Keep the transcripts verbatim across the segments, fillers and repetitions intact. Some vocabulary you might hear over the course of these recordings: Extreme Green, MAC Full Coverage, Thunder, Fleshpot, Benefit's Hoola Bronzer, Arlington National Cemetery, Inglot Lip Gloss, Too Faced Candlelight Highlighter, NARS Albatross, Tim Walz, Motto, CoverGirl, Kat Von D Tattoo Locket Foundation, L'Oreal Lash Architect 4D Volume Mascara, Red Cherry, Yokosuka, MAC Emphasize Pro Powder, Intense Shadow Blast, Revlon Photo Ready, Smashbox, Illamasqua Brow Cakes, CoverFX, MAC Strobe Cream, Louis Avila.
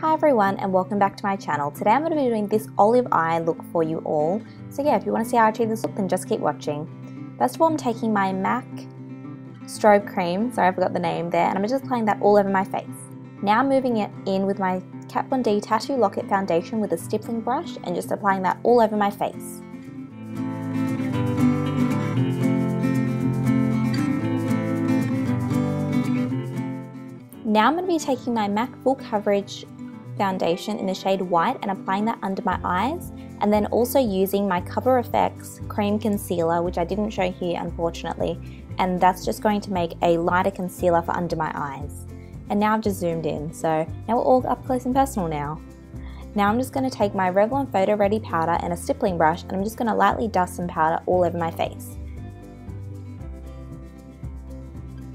Hi everyone and welcome back to my channel. Today I'm going to be doing this olive eye look for you all. So yeah, if you want to see how I achieve this look, then just keep watching. First of all, I'm taking my MAC Strobe Cream, sorry I forgot the name there, and I'm just applying that all over my face. Now moving it in with my Kat Von D Tattoo Locket Foundation with a stippling brush and just applying that all over my face. Now I'm going to be taking my MAC Full Coverage foundation in the shade white and applying that under my eyes, and then also using my CoverFX cream concealer, which I didn't show here unfortunately, and that's just going to make a lighter concealer for under my eyes. And now I've just zoomed in, so now we're all up close and personal now. Now I'm just going to take my Revlon Photo Ready powder and a stippling brush, and I'm just going to lightly dust some powder all over my face.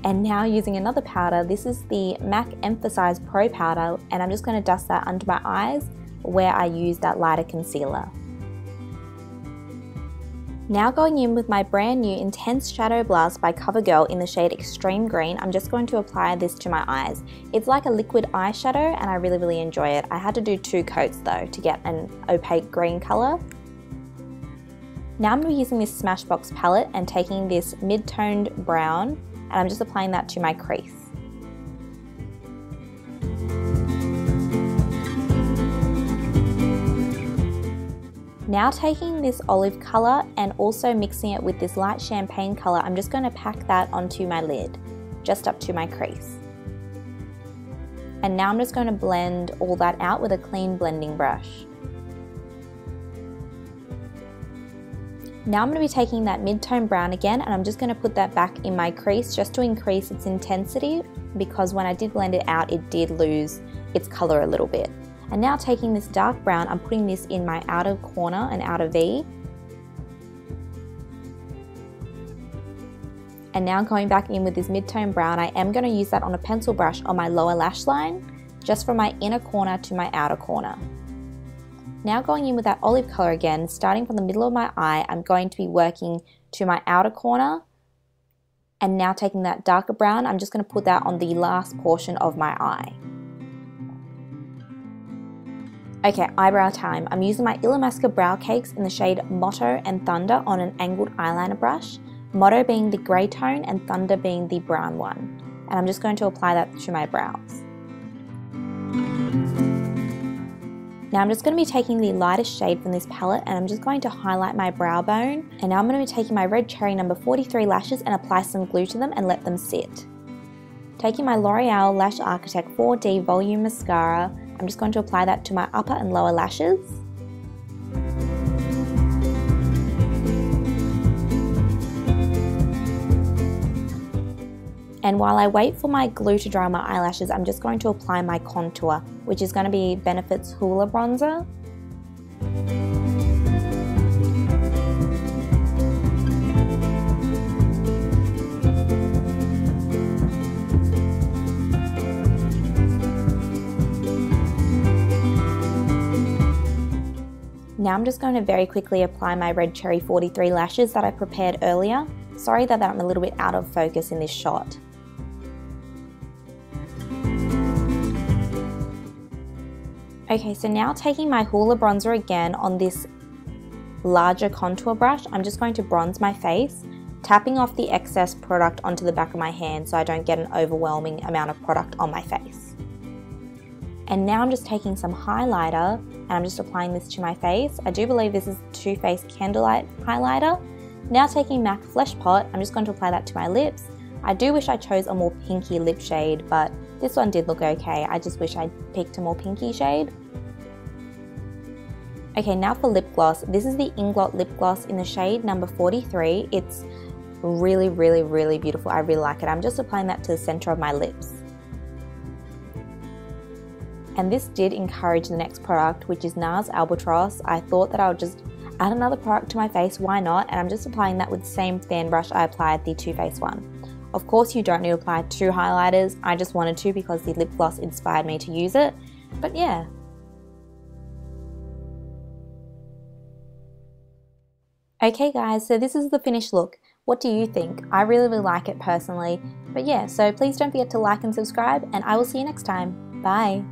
And now using another powder, this is the MAC Emphasize Pro Powder, and I'm just going to dust that under my eyes where I used that lighter concealer. Now going in with my brand new Intense Shadow Blast by CoverGirl in the shade Extreme Green, I'm just going to apply this to my eyes. It's like a liquid eyeshadow and I really really enjoy it. I had to do two coats though to get an opaque green colour. Now I'm using this Smashbox palette and taking this mid-toned brown, and I'm just applying that to my crease. Now taking this olive colour and also mixing it with this light champagne colour, I'm just going to pack that onto my lid, just up to my crease. And now I'm just going to blend all that out with a clean blending brush. Now I'm going to be taking that mid-tone brown again, and I'm just going to put that back in my crease just to increase its intensity, because when I did blend it out it did lose its colour a little bit. And now taking this dark brown, I'm putting this in my outer corner and outer V. And now going back in with this mid-tone brown, I am going to use that on a pencil brush on my lower lash line, just from my inner corner to my outer corner. Now going in with that olive colour again, starting from the middle of my eye, I'm going to be working to my outer corner. And now taking that darker brown, I'm just going to put that on the last portion of my eye. Okay, eyebrow time. I'm using my Illamasqua Brow Cakes in the shade Motto and Thunder on an angled eyeliner brush, Motto being the grey tone and Thunder being the brown one. And I'm just going to apply that to my brows. Now I'm just going to be taking the lightest shade from this palette and I'm just going to highlight my brow bone. And now I'm going to be taking my Red Cherry number forty-three lashes and apply some glue to them and let them sit. Taking my L'Oreal Lash Architect four D Volume Mascara, I'm just going to apply that to my upper and lower lashes. And while I wait for my glue to dry on my eyelashes, I'm just going to apply my contour, which is going to be Benefit's Hoola Bronzer. Now I'm just going to very quickly apply my Red Cherry forty-three lashes that I prepared earlier. Sorry that I'm a little bit out of focus in this shot. Okay, so now taking my Hoola Bronzer again on this larger contour brush, I'm just going to bronze my face, tapping off the excess product onto the back of my hand so I don't get an overwhelming amount of product on my face. And now I'm just taking some highlighter and I'm just applying this to my face. I do believe this is the Too Faced Candlelight Highlighter. Now taking MAC Flesh Pot, I'm just going to apply that to my lips. I do wish I chose a more pinky lip shade, but this one did look okay. I just wish I picked a more pinky shade. Okay, now for lip gloss. This is the Inglot Lip Gloss in the shade number forty-three. It's really, really, really beautiful. I really like it. I'm just applying that to the center of my lips. And this did encourage the next product, which is NARS Albatross. I thought that I would just add another product to my face, why not? And I'm just applying that with the same fan brush I applied the Too Faced one. Of course you don't need to apply two highlighters, I just wanted to because the lip gloss inspired me to use it, but yeah. Okay guys, so this is the finished look. What do you think? I really, really like it personally, but yeah, so please don't forget to like and subscribe, and I will see you next time. Bye!